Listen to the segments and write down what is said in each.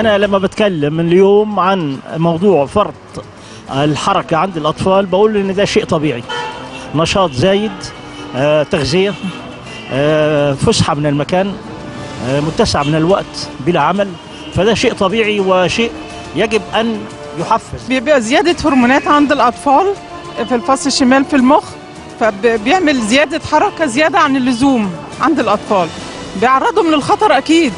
أنا لما بتكلم اليوم عن موضوع فرط الحركة عند الأطفال بقول إن ده شيء طبيعي، نشاط زايد، تغذية، فسحة من المكان، متسع من الوقت بلا عمل، فده شيء طبيعي وشيء يجب أن يحفز. بيبقى زيادة هرمونات عند الأطفال في الفص الشمال في المخ، فبيعمل زيادة حركة زيادة عن اللزوم عند الأطفال، بيعرضهم للخطر أكيد،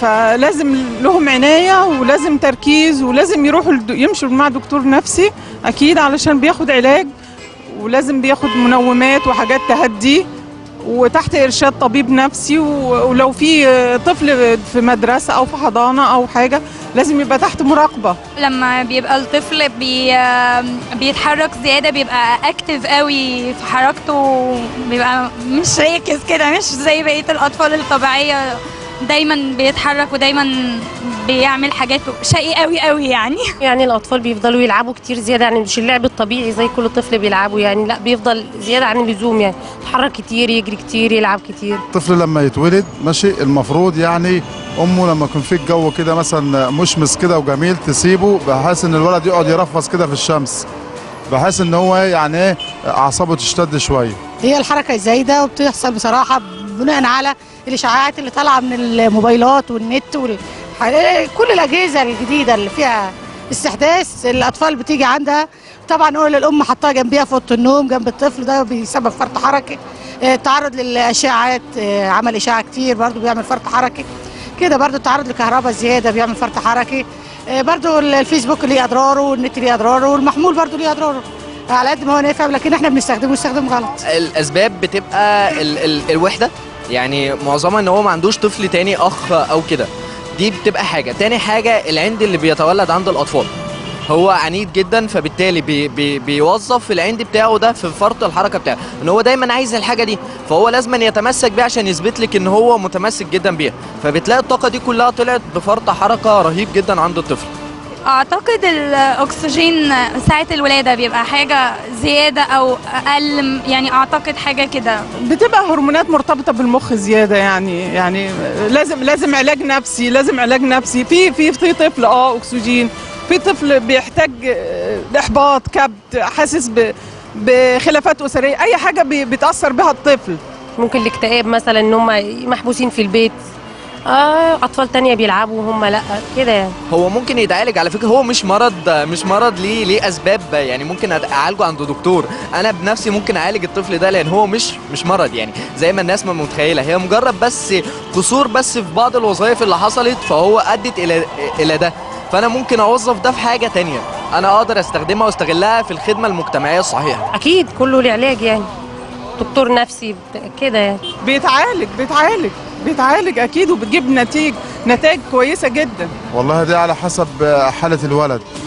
فلازم لهم عناية ولازم تركيز ولازم يروحوا يمشوا مع دكتور نفسي أكيد، علشان بياخد علاج ولازم بياخد منومات وحاجات تهدي وتحت إرشاد طبيب نفسي، ولو في طفل في مدرسة أو في حضانة أو حاجة لازم يبقى تحت مراقبة. لما بيبقى الطفل بيتحرك زيادة بيبقى أكتف قوي في حركته، بيبقى مش راكز كده، مش زي بقية الأطفال الطبيعية، دايما بيتحرك ودايما بيعمل حاجات شقي قوي قوي يعني. يعني الأطفال بيفضلوا يلعبوا كتير زيادة، يعني مش اللعب الطبيعي زي كل طفل بيلعبه، يعني لا بيفضل زيادة عن اللزوم، يعني يتحرك كتير، يجري كتير، يلعب كتير. الطفل لما يتولد ماشي المفروض يعني أمه لما يكون في الجو كده مثلا مشمس كده وجميل تسيبه، بحيث إن الولد يقعد يرفص كده في الشمس، بحيث إن هو يعني إيه أعصابه تشتد شوية. هي الحركة الزايدة وبتحصل بصراحة بناء على الإشعاعات اللي طالعة من الموبايلات والنت كل الأجهزة الجديدة اللي فيها استحداث، الأطفال بتيجي عندها طبعا، أول الأم حطها جنبها في أوضة النوم جنب الطفل، ده بيسبب فرط حركة. التعرض للأشعاعات، عمل إشعاع كتير برضو بيعمل فرط حركة كده، برضو التعرض للكهرباء زيادة بيعمل فرط حركة، برضو الفيسبوك ليه أضراره والنت ليه أضراره والمحمول برضو ليه أضراره، على قد ما هو نافع لكن احنا بنستخدمه غلط. الأسباب بتبقى الوحدة، يعني معظمها ان هو ما عندوش طفل تاني اخ او كده، دي بتبقى حاجه. تاني حاجه العند اللي بيتولد عند الاطفال هو عنيد جدا، فبالتالي بيوظف العند بتاعه ده في فرط الحركه بتاعه، ان هو دايما عايز الحاجه دي، فهو لازم يتمسك بيها عشان يثبت لك ان هو متمسك جدا بيها، فبتلاقي الطاقه دي كلها طلعت بفرط حركه رهيب جدا عند الطفل. اعتقد الاكسجين ساعه الولاده بيبقى حاجه زياده او اقل، يعني اعتقد حاجه كده، بتبقى هرمونات مرتبطه بالمخ زياده، يعني لازم علاج نفسي، في طفل اكسجين، في طفل بيحتاج احباط، كبت، حاسس بخلافات اسريه، اي حاجه بتاثر بها الطفل. ممكن الاكتئاب مثلا، ان هم محبوسين في البيت، اطفال تانية بيلعبوا وهم لا كده يعني. هو ممكن يتعالج على فكره، هو مش مرض، ليه اسباب، يعني ممكن اعالجه عند دكتور، انا بنفسي ممكن اعالج الطفل ده، لان هو مش مرض يعني زي ما الناس ما متخيله، هي مجرد بس قصور بس في بعض الوظائف اللي حصلت، فهو ادت الى ده، فانا ممكن اوظف ده في حاجه تانية انا اقدر استخدمها واستغلها في الخدمه المجتمعيه الصحيحه. اكيد كله له علاج، يعني دكتور نفسي كده يعني. بيتعالج اكيد وبتجيب نتائج كويسه جدا. والله دي على حسب حاله الولد،